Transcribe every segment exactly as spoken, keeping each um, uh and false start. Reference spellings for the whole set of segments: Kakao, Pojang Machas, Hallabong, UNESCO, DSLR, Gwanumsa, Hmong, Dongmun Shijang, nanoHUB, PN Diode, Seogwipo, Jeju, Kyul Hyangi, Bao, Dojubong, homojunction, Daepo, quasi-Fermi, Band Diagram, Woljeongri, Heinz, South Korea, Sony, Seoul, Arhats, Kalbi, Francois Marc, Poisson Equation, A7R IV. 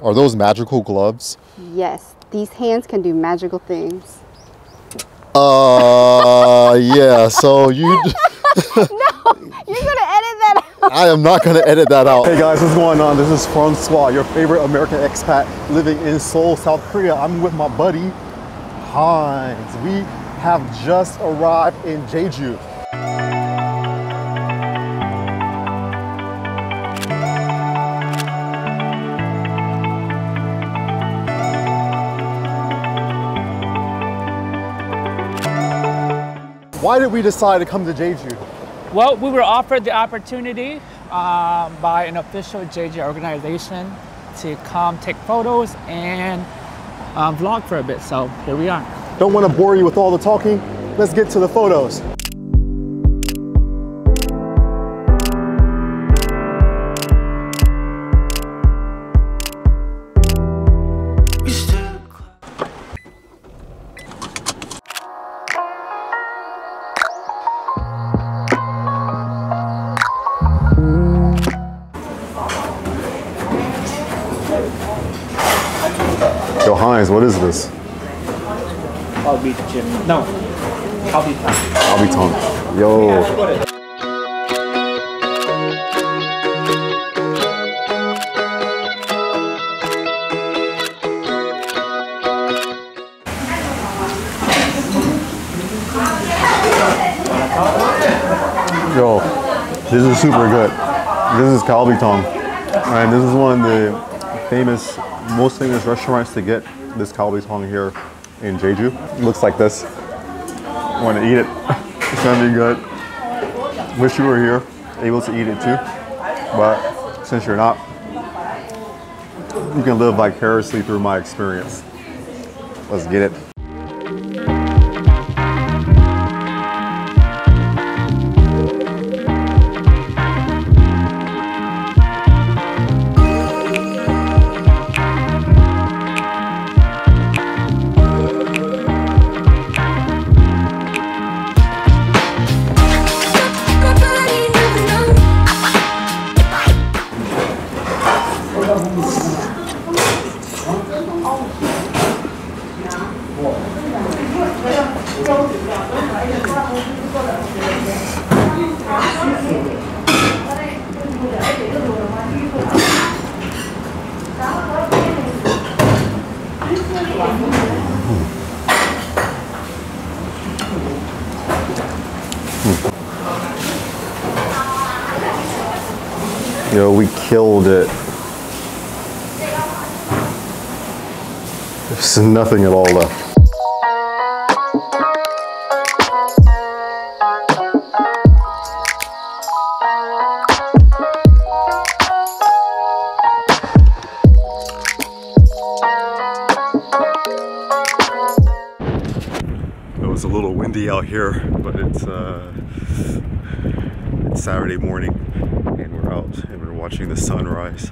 Are those magical gloves? Yes, these hands can do magical things. Uh, yeah, so you... No, you're going to edit that out. I am not going to edit that out. Hey guys, what's going on? This is Francois, your favorite American expat living in Seoul, South Korea. I'm with my buddy, Heinz. We have just arrived in Jeju. Why did we decide to come to Jeju? Well, we were offered the opportunity um, by an official Jeju organization to come take photos and um, vlog for a bit, so here we are. Don't want to bore you with all the talking, let's get to the photos. Yo, Heinz, what is this? Kalbi Jim. No. Kalbi Tong. Kalbi Tong. Yo. Yeah, Yo, this is super good. This is Kalbi Tong. And this is one of the famous, most famous restaurants to get this Kalbi Tong here in Jeju. It looks like this. I want to eat it. It's gonna be good. Wish you were here, able to eat it too. But since you're not, you can live vicariously through my experience. Let's get it. Yo, we killed it. There's nothing at all left. It was a little windy out here, but it's uh, it's Saturday morning and we're out and we're watching the sunrise.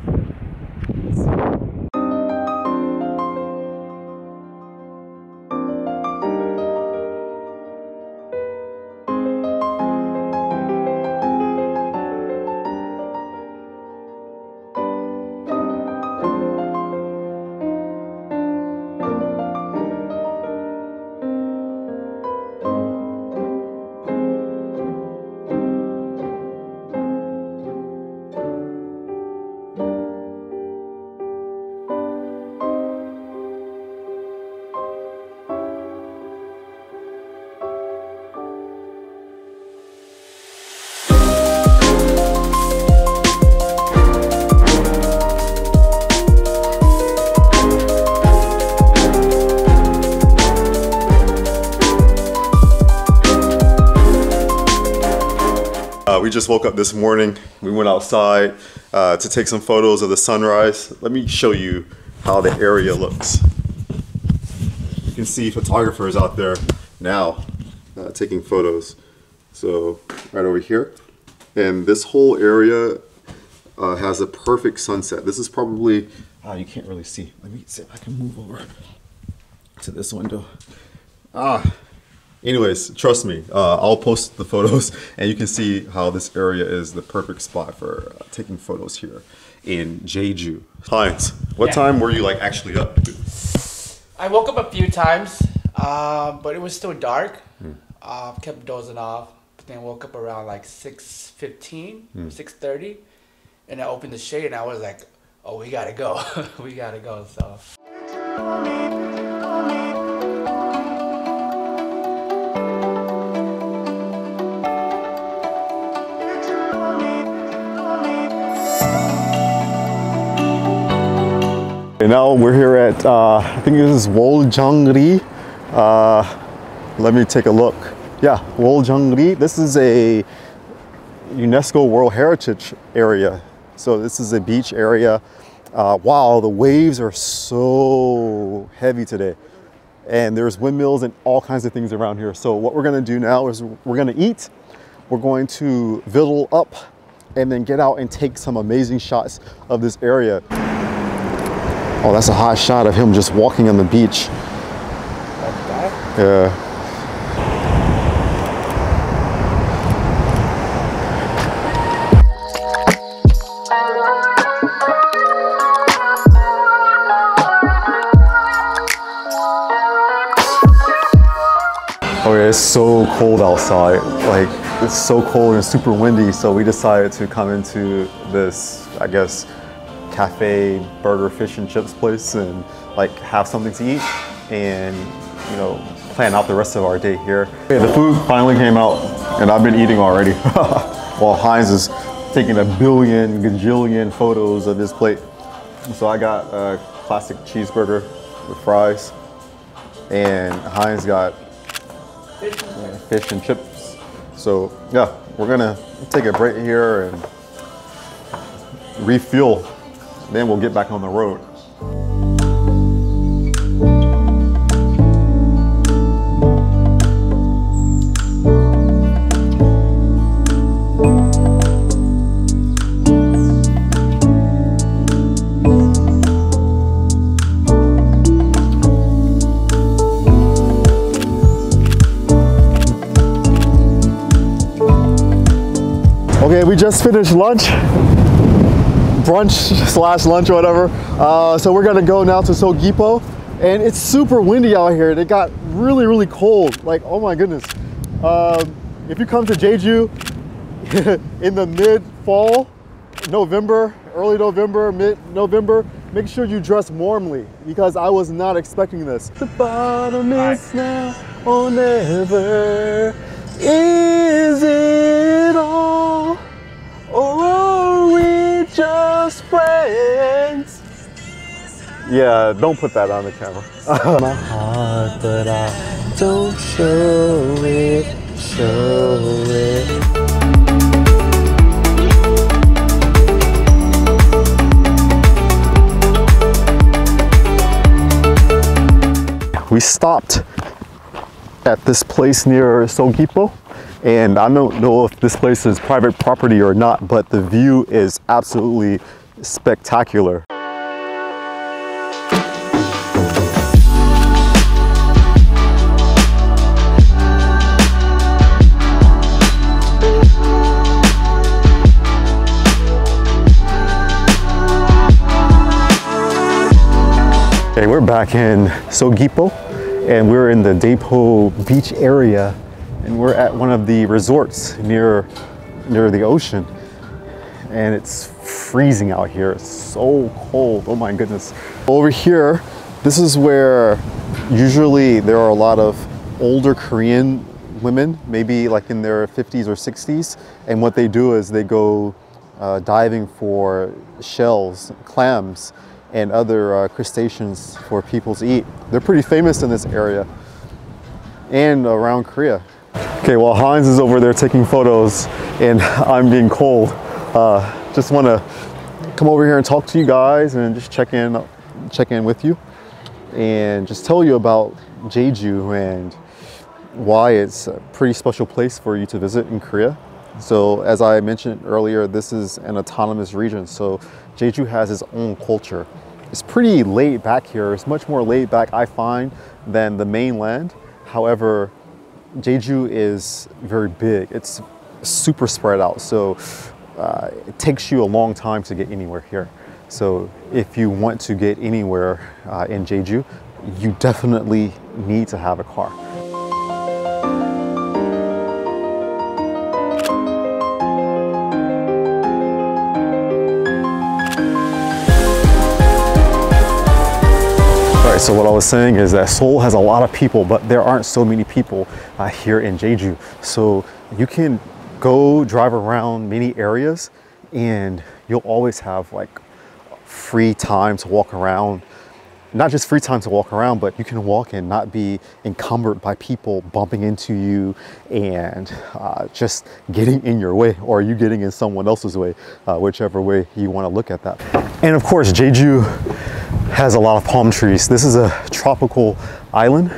We just woke up this morning. We went outside uh, to take some photos of the sunrise. Let me show you how the area looks. You can see photographers out there now uh, taking photos. So right over here, and this whole area uh, has a perfect sunset. This is probably ah, you can't really see. Let me see if I can move over to this window. Ah. Anyways, trust me, uh, I'll post the photos and you can see how this area is the perfect spot for uh, taking photos here. in Jeju. Heinz, what yeah. time were you like actually up? I woke up a few times, uh, but it was still dark. Hmm. Uh, kept dozing off, but then woke up around like six fifteen, hmm. six thirty, and I opened the shade and I was like, oh, we gotta go, we gotta go, so. And now we're here at, uh, I think this is Woljeongri. Uh, let me take a look. Yeah, Woljeongri. This is a UNESCO World Heritage Area. So this is a beach area. Uh, wow, the waves are so heavy today. And there's windmills and all kinds of things around here. So what we're gonna do now is we're gonna eat. We're going to victual up and then get out and take some amazing shots of this area. Oh, that's a hot shot of him just walking on the beach. Like that? Yeah. Okay, it's so cold outside. Like, it's so cold and super windy, so we decided to come into this, I guess, cafe, burger, fish and chips place and like have something to eat and, you know, plan out the rest of our day here. Okay, the food finally came out and I've been eating already. While Heinz is taking a billion, gajillion photos of his plate. So I got a classic cheeseburger with fries and Heinz got fish and chips. So yeah, we're gonna take a break here and refuel. Then we'll get back on the road. Okay, we just finished lunch. Brunch slash lunch or whatever. Uh, so we're gonna go now to Seogwipo, and it's super windy out here. It got really, really cold. Like, oh my goodness. Uh, if you come to Jeju in the mid-fall, November, early November, mid-November, make sure you dress warmly because I was not expecting this. The bottom is now or never. Is it all? Just friends. Yeah, don't put that on the camera. My heart, but I don't show it, show it. We stopped at this place near Seogwipo. And I don't know if this place is private property or not, but the view is absolutely spectacular. Okay, we're back in Seogwipo, and we're in the Daepo beach area. And we're at one of the resorts near near the ocean, and it's freezing out here. It's so cold. Oh my goodness. Over here, this is where usually there are a lot of older Korean women, maybe like in their fifties or sixties, and what they do is they go uh, diving for shells, clams, and other uh, crustaceans for people to eat. They're pretty famous in this area and around Korea. Okay, well, Heinz is over there taking photos and I'm being cold. Uh, just want to come over here and talk to you guys and just check in, check in with you and just tell you about Jeju and why it's a pretty special place for you to visit in Korea. So as I mentioned earlier, this is an autonomous region. So Jeju has its own culture. It's pretty laid back here. It's much more laid back, I find, than the mainland. However, Jeju is very big. It's super spread out. So uh, it takes you a long time to get anywhere here. So if you want to get anywhere uh, in Jeju, you definitely need to have a car. So what I was saying is that Seoul has a lot of people, but there aren't so many people uh, here in Jeju. So you can go drive around many areas and you'll always have like free time to walk around. Not just free time to walk around, but you can walk and not be encumbered by people bumping into you and uh, just getting in your way, or you getting in someone else's way, uh, whichever way you want to look at that. And of course, Jeju has a lot of palm trees. This is a tropical island.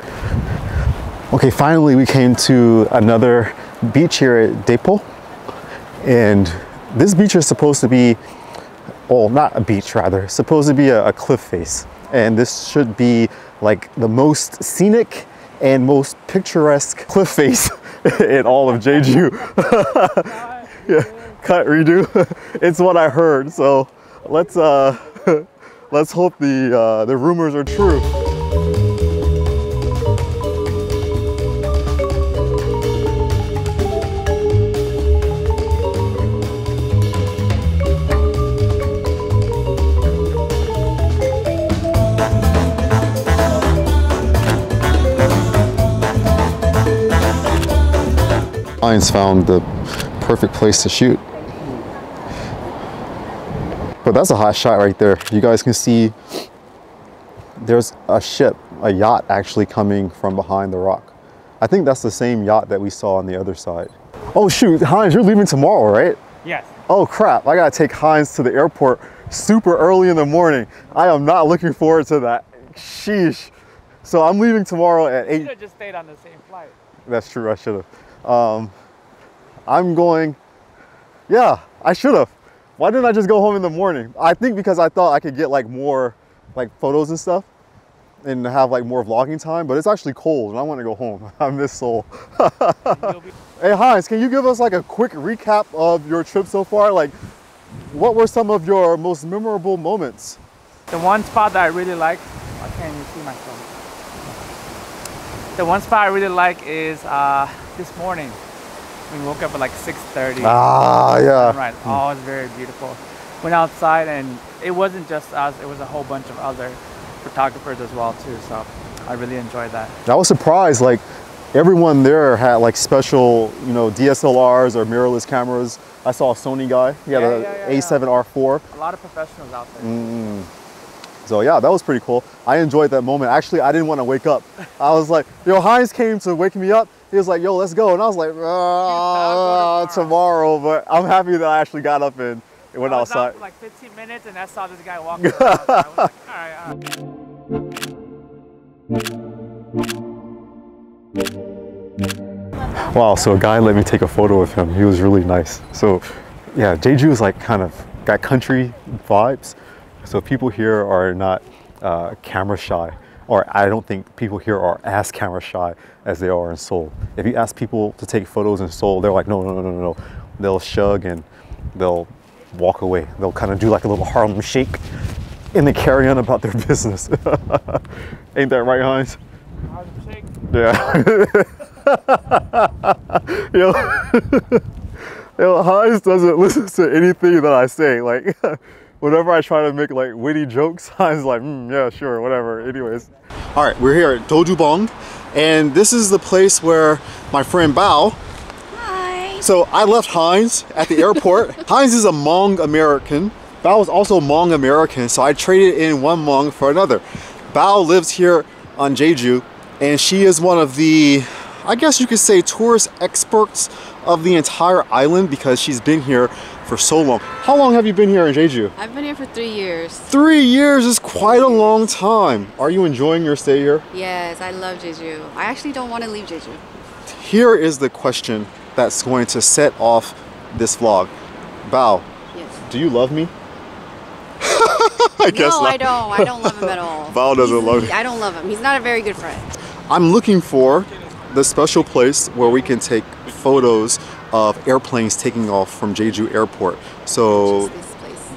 Okay, finally we came to another beach here at Daepo, and this beach is supposed to be, well, not a beach rather, supposed to be a, a cliff face, and this should be like the most scenic and most picturesque cliff face in all of Jeju. Yeah, cut, redo. It's what I heard, so let's uh let's hope the, uh, the rumors are true. Heinz found the perfect place to shoot. But that's a hot shot right there. You guys can see there's a ship, a yacht actually coming from behind the rock. I think that's the same yacht that we saw on the other side. Oh shoot, Heinz, you're leaving tomorrow, right? Yes. Oh crap, I gotta take Heinz to the airport super early in the morning. I am not looking forward to that. Sheesh. So I'm leaving tomorrow at eight. You should've just stayed on the same flight. That's true, I should've. Um, I'm going, yeah, I should've. Why didn't I just go home in the morning? I think because I thought I could get like more like photos and stuff and have like more vlogging time, but it's actually cold and I want to go home. I miss Seoul. Hey Heinz, can you give us like a quick recap of your trip so far? Like what were some of your most memorable moments? The one spot that I really like, I can't even see my phone. The one spot I really like is uh, this morning. We woke up at like six thirty. Ah, yeah. Right. Oh, it was very beautiful. Went outside and it wasn't just us. It was a whole bunch of other photographers as well too. So I really enjoyed that. I was surprised. Like everyone there had like special, you know, D S L Rs or mirrorless cameras. I saw a Sony guy. He had yeah, an yeah, yeah, A seven R four. Yeah. A lot of professionals out there. Mm. So yeah, that was pretty cool. I enjoyed that moment. Actually, I didn't want to wake up. I was like, yo, Heinz came to wake me up. He was like, yo, let's go. And I was like, ah, tomorrow. But I'm happy that I actually got up and went I was outside. Out for like fifteen minutes and I saw this guy walking around. I was like, all right, all right. Wow, so a guy let me take a photo of him. He was really nice. So yeah, Jeju is like kind of got country vibes. So people here are not uh, camera shy. Or I don't think people here are as camera shy as they are in Seoul. If you ask people to take photos in Seoul, they're like, no, no, no, no, no. They'll shrug and they'll walk away. They'll kind of do like a little Harlem shake and they carry on about their business. Ain't that right, Heinz? Harlem shake? Yeah. Yo, yo, Heinz doesn't listen to anything that I say. Like, whenever I try to make like witty jokes, Heinz is like, mm, yeah, sure, whatever, anyways. All right, we're here at Dojubong, and this is the place where my friend Bao. Hi. So I left Heinz at the airport. Heinz is a Hmong American. Bao is also Hmong American, so I traded in one Hmong for another. Bao lives here on Jeju, and she is one of the, I guess you could say, tourist experts of the entire island because she's been here for so long. How long have you been here in Jeju? I've been here for three years. Three years is quite a long time. Are you enjoying your stay here? Yes, I love Jeju. I actually don't want to leave Jeju. Here is the question that's going to set off this vlog. Bao, yes. Do you love me? I no, guess not. I don't. I don't love him at all. Bao doesn't He's, love me. I don't love him. He's not a very good friend. I'm looking for the special place where we can take photos of airplanes taking off from Jeju airport. So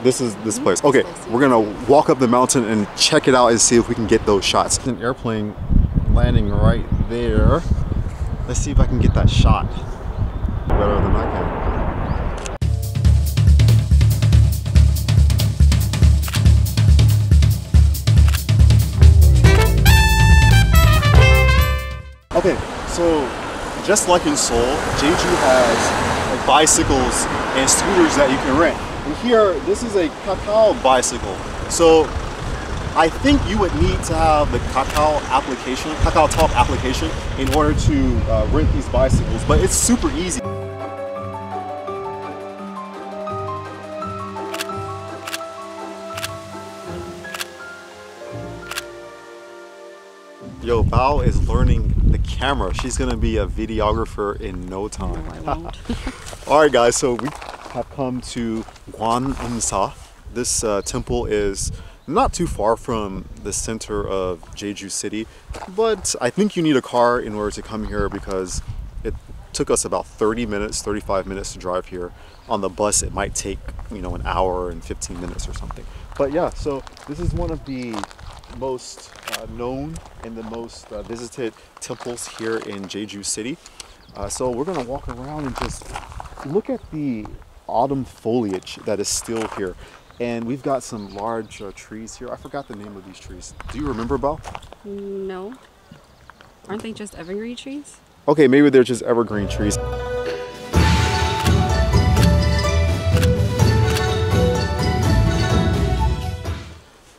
this is this place. Okay, we're gonna walk up the mountain and check it out and see if we can get those shots. There's an airplane landing right there. Let's see if I can get that shot better than I can. Okay, so just like in Seoul, Jeju has like bicycles and scooters that you can rent. And here, this is a Kakao bicycle. So I think you would need to have the Kakao application, Kakao Talk application, in order to uh, rent these bicycles, but it's super easy. Yo, Bao is learning the camera. She's gonna be a videographer in no time. No, I won't. All right, guys, so we have come to Gwanumsa. This uh, temple is not too far from the center of Jeju City, but I think you need a car in order to come here because it took us about thirty minutes, thirty-five minutes to drive here. On the bus, it might take, you know, an hour and fifteen minutes or something. But yeah, so this is one of the most uh, known and the most uh, visited temples here in Jeju City. Uh, so we're gonna walk around and just look at the autumn foliage that is still here. And we've got some large uh, trees here. I forgot the name of these trees. Do you remember, Bao? No. Aren't they just evergreen trees? Okay, maybe they're just evergreen trees.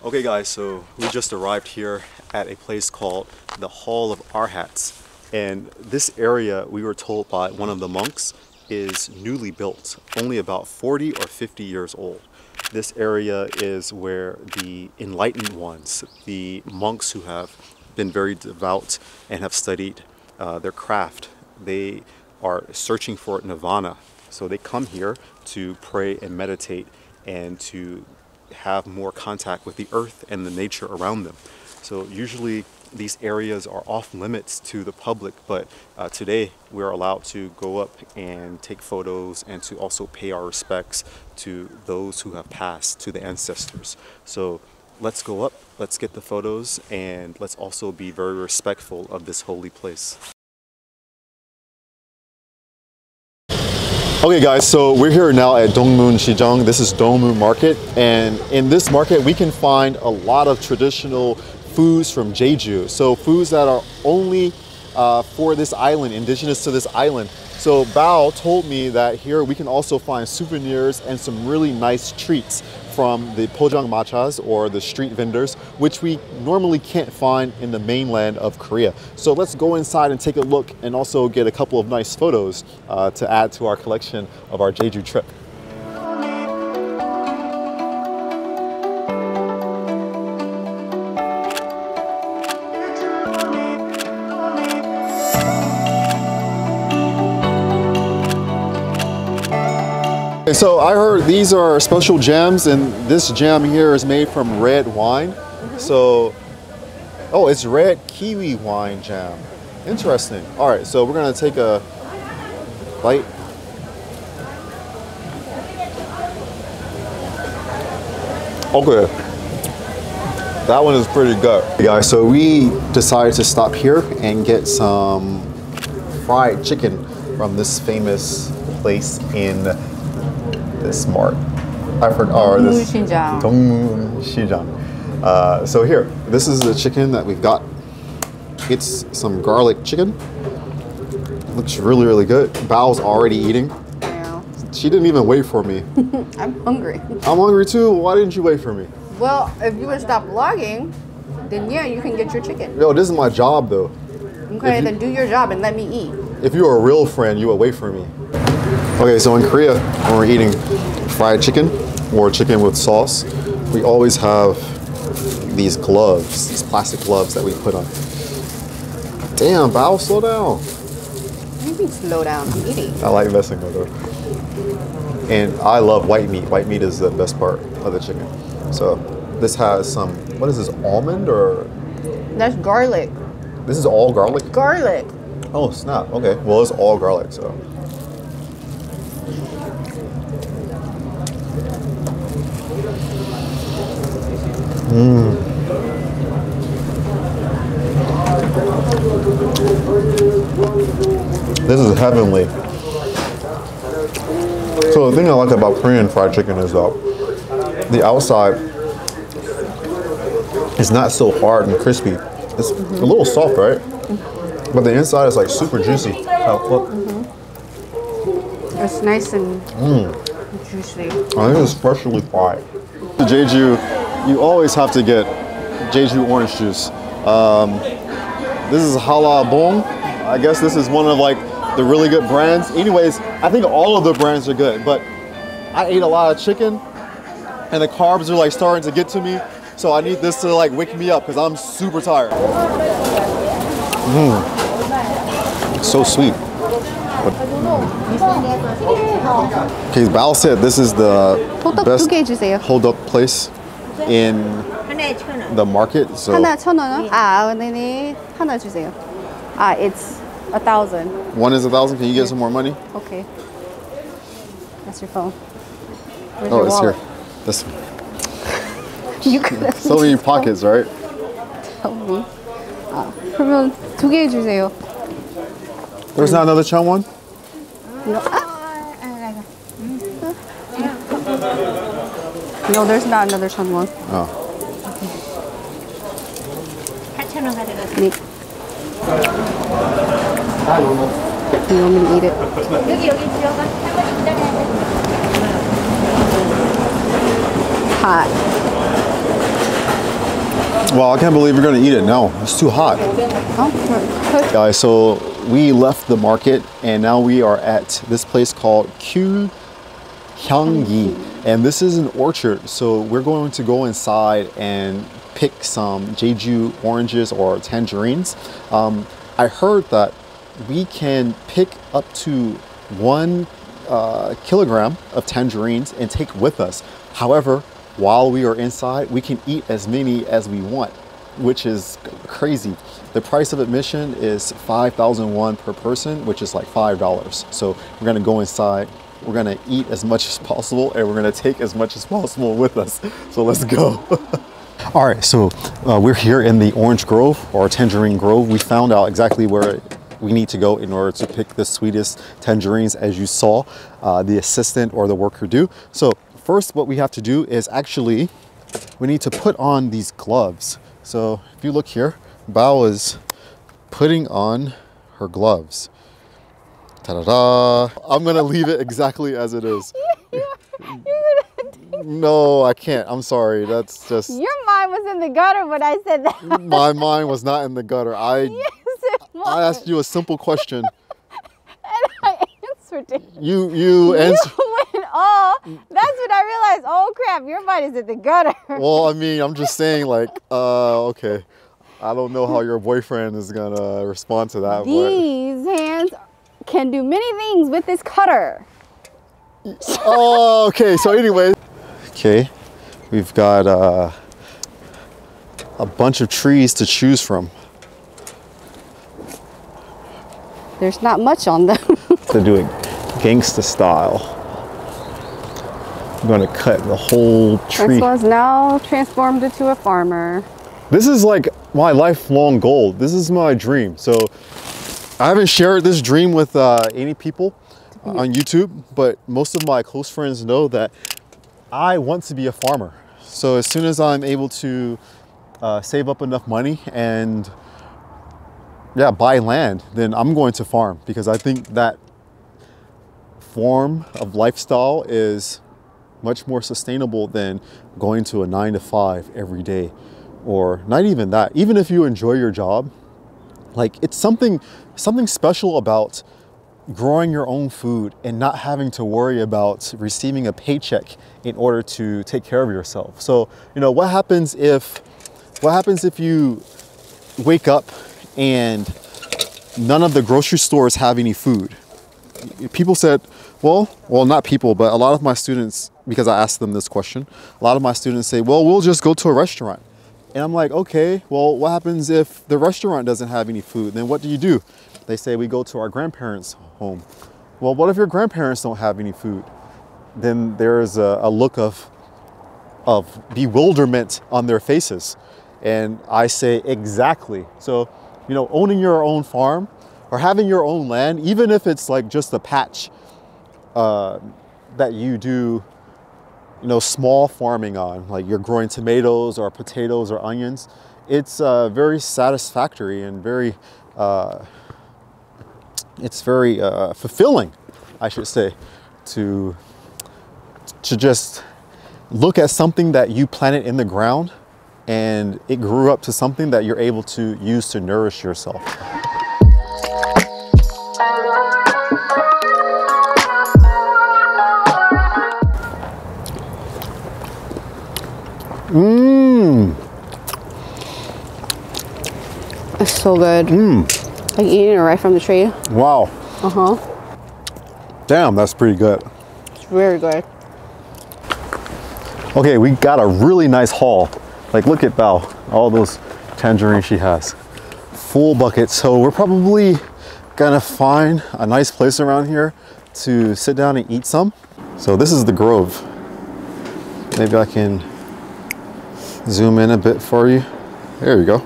Okay guys, so we just arrived here at a place called the Hall of Arhats. And this area, we were told by one of the monks, is newly built, only about forty or fifty years old. This area is where the enlightened ones, the monks who have been very devout and have studied uh, their craft, they are searching for nirvana. So they come here to pray and meditate and to have more contact with the earth and the nature around them. So usually these areas are off limits to the public, but uh, today we are allowed to go up and take photos and to also pay our respects to those who have passed, to the ancestors. So let's go up, let's get the photos, and let's also be very respectful of this holy place. Okay guys, so we're here now at Dongmun Shijang. This is Dongmun Market, and in this market we can find a lot of traditional foods from Jeju. So foods that are only uh, for this island, indigenous to this island. So Bao told me that here we can also find souvenirs and some really nice treats from the Pojang Machas, or the street vendors, which we normally can't find in the mainland of Korea. So let's go inside and take a look and also get a couple of nice photos uh, to add to our collection of our Jeju trip. So I heard these are special gems, and this gem here is made from red wine. Mm-hmm. So, oh, it's red kiwi wine jam. Interesting. All right, so we're gonna take a bite. Okay, that one is pretty good. Yeah, so we decided to stop here and get some fried chicken from this famous place in this mart. I've heard, or this Dongmun Shijang. Uh, so here, this is the chicken that we've got. It's some garlic chicken. Looks really, really good. Bao's already eating. Yeah. She didn't even wait for me. I'm hungry. I'm hungry too. Why didn't you wait for me? Well, if you would stop vlogging, then yeah, you can get your chicken. No, this is my job though. Okay, if then you, do your job and let me eat. If you were a real friend, you would wait for me. Okay, so in Korea, when we're eating fried chicken or chicken with sauce, we always have these gloves, these plastic gloves that we put on. Damn, Bao, slow down. What do you mean slow down? I'm eating. I like messing with her. And I love white meat. White meat is the best part of the chicken. So this has some, what is this, almond or? That's garlic. This is all garlic? Garlic. Oh, snap. Okay, well, it's all garlic, so. Mm. This is heavenly. So the thing I like about Korean fried chicken is though, the outside is not so hard and crispy. It's mm-hmm. a little soft, right? Mm-hmm. But the inside is like super juicy. Mm-hmm. It's nice and mm. juicy. I think it's freshly fried. The Jeju, you always have to get Jeju orange juice. Um, this is Hallabong. I guess this is one of like the really good brands. Anyways, I think all of the brands are good, but I ate a lot of chicken and the carbs are like starting to get to me. So I need this to like wake me up because I'm super tired. Mm. It's so sweet. But, okay, Bao said this is the best hold up place in the market. So uh, it's a thousand. One is a thousand. Can you get some more money? Okay. That's your phone. Where's oh, your it's wallet? Here. This one. You could so many pockets, right? Tell me. Uh, 그러면 두 개 주세요. There's not another chum one? No. No, there's not another chum one. Oh. Okay. You want me to eat it? Hot. Wow, I can't believe you're gonna eat it now. It's too hot. Oh, guys, so we left the market and now we are at this place called Kyul Hyangi. And this is an orchard. So we're going to go inside and pick some Jeju oranges or tangerines. Um, I heard that we can pick up to one uh, kilogram of tangerines and take with us. However, while we are inside, we can eat as many as we want, which is crazy. The price of admission is five thousand won per person, which is like five dollars. So we're gonna go inside, we're gonna eat as much as possible, and we're gonna take as much as possible with us. So let's go. All right, so uh, we're here in the orange grove or tangerine grove. We found out exactly where it we need to go in order to pick the sweetest tangerines, as you saw uh, the assistant or the worker do. So first, what we have to do is actually, we need to put on these gloves. So if you look here, Bao is putting on her gloves. Ta-da-da. I'm gonna leave it exactly as it is. No, I can't. I'm sorry. That's just... Your mind was in the gutter when I said that. My mind was not in the gutter. I... I asked you a simple question. And I answered it. You, you answered. You went all. That's when I realized, oh crap, your mind is in the gutter. Well, I mean, I'm just saying like, uh, okay. I don't know how your boyfriend is going to respond to that. These but... hands can do many things with this cutter. Oh, okay. So anyway. Okay. We've got uh, a bunch of trees to choose from. There's not much on them. They're doing gangsta style. I'm gonna cut the whole tree. Francois is now transformed into a farmer. This is like my lifelong goal. This is my dream. So I haven't shared this dream with uh, any people uh, on YouTube, but most of my close friends know that I want to be a farmer. So as soon as I'm able to uh, save up enough money and yeah, buy land, then I'm going to farm because I think that form of lifestyle is much more sustainable than going to a nine to five every day, or not even that. Even if you enjoy your job, like it's something, something special about growing your own food and not having to worry about receiving a paycheck in order to take care of yourself. So, you know, what happens if, what happens if you wake up and none of the grocery stores have any food? People said, well, well, not people, but a lot of my students, because I asked them this question, a lot of my students say, well, we'll just go to a restaurant. And I'm like, okay, well, what happens if the restaurant doesn't have any food? Then what do you do? They say, we go to our grandparents' home. Well, what if your grandparents don't have any food? Then there's a, a look of, of bewilderment on their faces. And I say, exactly. So, you know, owning your own farm or having your own land, even if it's like just a patch uh, that you do, you know, small farming on, like you're growing tomatoes or potatoes or onions, it's uh, very satisfactory and very, uh, it's very uh, fulfilling, I should say, to, to just look at something that you planted in the ground and it grew up to something that you're able to use to nourish yourself. Mmm. It's so good. Mmm. Like eating it right from the tree. Wow. Uh-huh. Damn, that's pretty good. It's very good. Okay, we got a really nice haul. Like, look at Bao, all those tangerines she has. Full bucket, so we're probably gonna find a nice place around here to sit down and eat some. So this is the grove. Maybe I can zoom in a bit for you. There you go.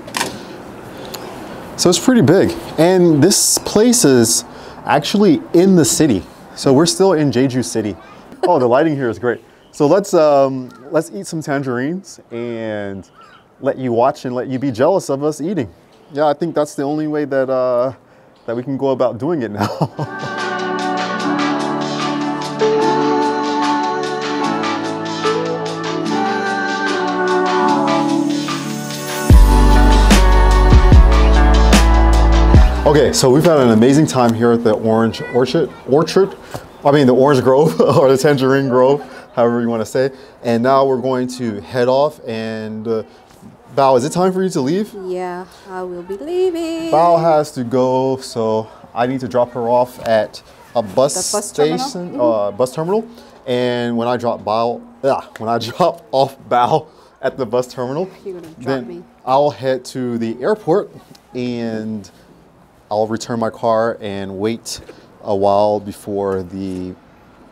So it's pretty big. And this place is actually in the city. So we're still in Jeju City. Oh, the lighting here is great. So let's um, let's eat some tangerines and let you watch and let you be jealous of us eating. Yeah, I think that's the only way that uh, that we can go about doing it now. Okay, so we've had an amazing time here at the orange orchard, orchard. I mean the orange grove or the tangerine grove. However you want to say. And now we're going to head off and uh, Bao, is it time for you to leave? Yeah, I will be leaving. Bao has to go, so I need to drop her off at a bus, bus station, terminal. Uh, bus terminal. And when I drop Bao, uh, when I drop off Bao at the bus terminal, You're gonna drop then me. I'll head to the airport and I'll return my car and wait a while before the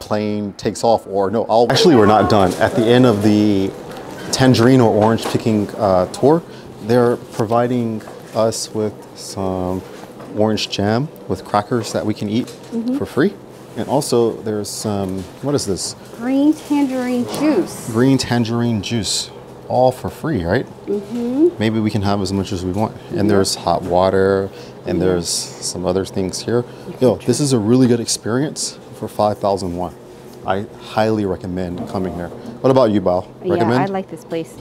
plane takes off. Or no, I'll actually we're not done. At the end of the tangerine or orange picking uh, tour, they're providing us with some orange jam with crackers that we can eat mm-hmm. for free. And also there's some, what is this? Green tangerine juice. Green tangerine juice, all for free, right? Mm-hmm. Maybe we can have as much as we want. Mm-hmm. And there's hot water and mm-hmm. there's some other things here. Yo, this is a really good experience. For five thousand won. I highly recommend coming here. What about you, Bao? Recommend? Yeah, I like this place.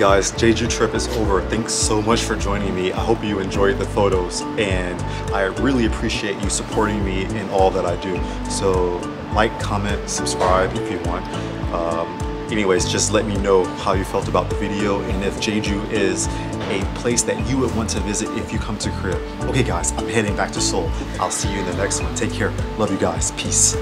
Guys, Jeju trip is over. Thanks so much for joining me. I hope you enjoyed the photos and I really appreciate you supporting me in all that I do. So like, comment, subscribe if you want. Um, anyways, just let me know how you felt about the video and if Jeju is a place that you would want to visit if you come to Korea. Okay guys, I'm heading back to Seoul. I'll see you in the next one. Take care. Love you guys. Peace.